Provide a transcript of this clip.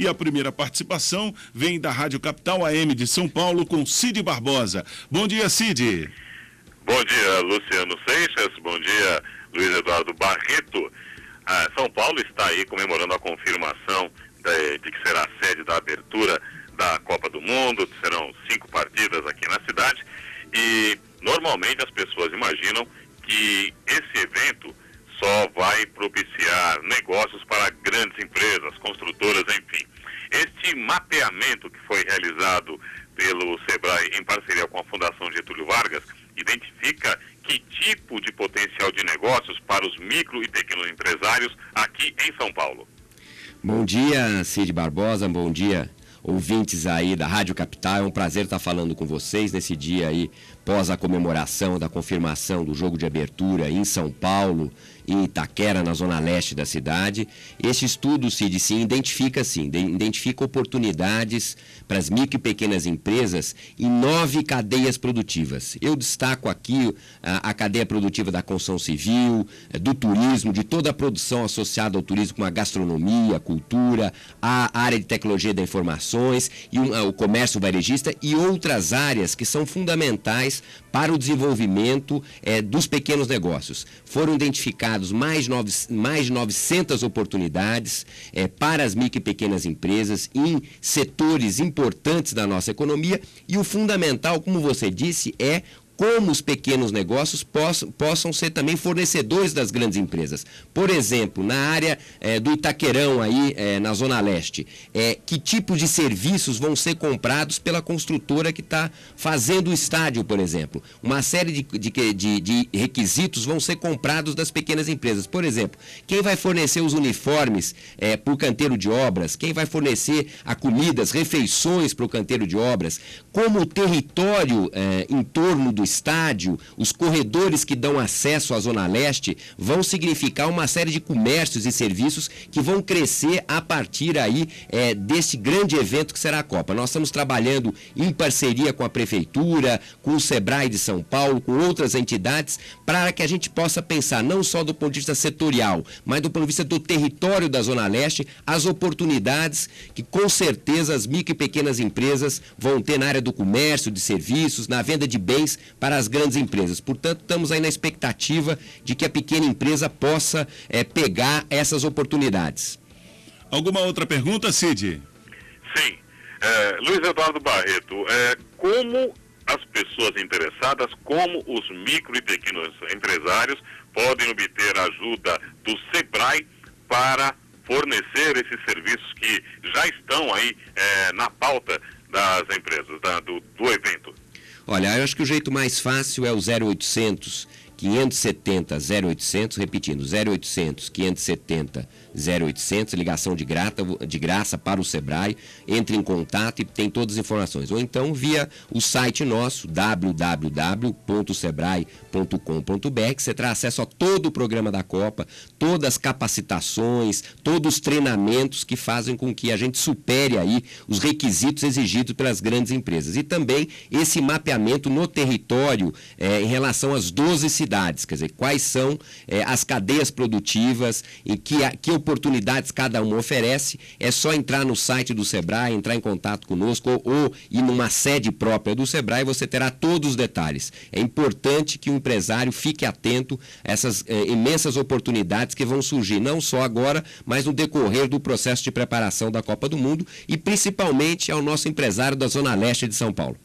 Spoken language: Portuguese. E a primeira participação vem da Rádio Capital AM de São Paulo com Cid Barbosa. Bom dia, Cid. Bom dia, Luciano Seixas. Bom dia, Luiz Eduardo Barreto. Ah, São Paulo está aí comemorando a confirmação de que será a sede da abertura da Copa do Mundo. Serão 5 partidas aqui na cidade. E normalmente as pessoas imaginam que esse evento só vai propiciar negócios para grandes empresas, construtoras, enfim. Este mapeamento que foi realizado pelo SEBRAE em parceria com a Fundação Getúlio Vargas identifica que tipo de potencial de negócios para os micro e pequenos empresários aqui em São Paulo. Bom dia, Cid Barbosa, bom dia, ouvintes aí da Rádio Capital. É um prazer estar falando com vocês nesse dia aí, pós a comemoração da confirmação do jogo de abertura em São Paulo, em Itaquera, na zona leste da cidade. Este estudo, Cid, identifica oportunidades para as micro e pequenas empresas em 9 cadeias produtivas. Eu destaco aqui a cadeia produtiva da construção civil, do turismo, de toda a produção associada ao turismo, como a gastronomia, a cultura, a área de tecnologia da informações, e o comércio varejista e outras áreas que são fundamentais para o desenvolvimento dos pequenos negócios. Foram identificados mais de 900 oportunidades para as micro e pequenas empresas em setores importantes da nossa economia, e o fundamental, como você disse, é como os pequenos negócios possam ser também fornecedores das grandes empresas. Por exemplo, na área do Itaquerão, aí, na zona leste, que tipo de serviços vão ser comprados pela construtora que está fazendo o estádio, por exemplo? Uma série de requisitos vão ser comprados das pequenas empresas. Por exemplo, quem vai fornecer os uniformes para o canteiro de obras? Quem vai fornecer a comida, as refeições para o canteiro de obras? Como o território em torno do estádio, os corredores que dão acesso à zona leste vão significar uma série de comércios e serviços que vão crescer a partir aí desse grande evento que será a Copa. Nós estamos trabalhando em parceria com a Prefeitura, com o SEBRAE de São Paulo, com outras entidades, para que a gente possa pensar não só do ponto de vista setorial, mas do ponto de vista do território da zona leste, as oportunidades que com certeza as micro e pequenas empresas vão ter na área do comércio, de serviços, na venda de bens para as grandes empresas. Portanto, estamos aí na expectativa de que a pequena empresa possa pegar essas oportunidades. Alguma outra pergunta, Cid? Sim. Luiz Eduardo Barreto, como as pessoas interessadas, como os micro e pequenos empresários podem obter a ajuda do SEBRAE para fornecer esses serviços que já estão aí na pauta das empresas, do evento? Olha, eu acho que o jeito mais fácil é o 0800 570 0800, repetindo, 0800 570 0800, ligação de graça para o SEBRAE. Entre em contato e tem todas as informações. Ou então via o site nosso, www.sebrae.com.br, que você terá acesso a todo o programa da Copa, todas as capacitações, todos os treinamentos que fazem com que a gente supere aí os requisitos exigidos pelas grandes empresas. E também esse mapeamento no território em relação às 12 cidades, quer dizer, quais são as cadeias produtivas, em que oportunidades cada uma oferece. É só entrar no site do SEBRAE, entrar em contato conosco ou ir numa sede própria do SEBRAE, você terá todos os detalhes. É importante que o empresário fique atento a essas imensas oportunidades que vão surgir, não só agora, mas no decorrer do processo de preparação da Copa do Mundo, e principalmente ao nosso empresário da zona leste de São Paulo.